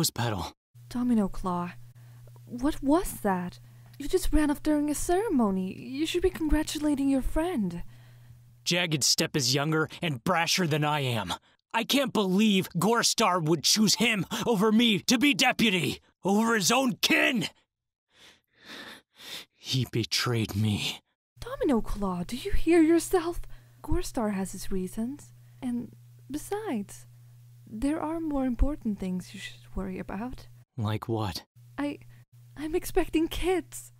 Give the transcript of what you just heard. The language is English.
rose petal. Dominoclaw, what was that? You just ran off during a ceremony. You should be congratulating your friend. Jagged Step is younger and brasher than I am. I can't believe Gorestar would choose him over me to be deputy, over his own kin! He betrayed me. Dominoclaw, do you hear yourself? Gorestar has his reasons. And besides, there are more important things you should worry about. Like what? I'm expecting kids.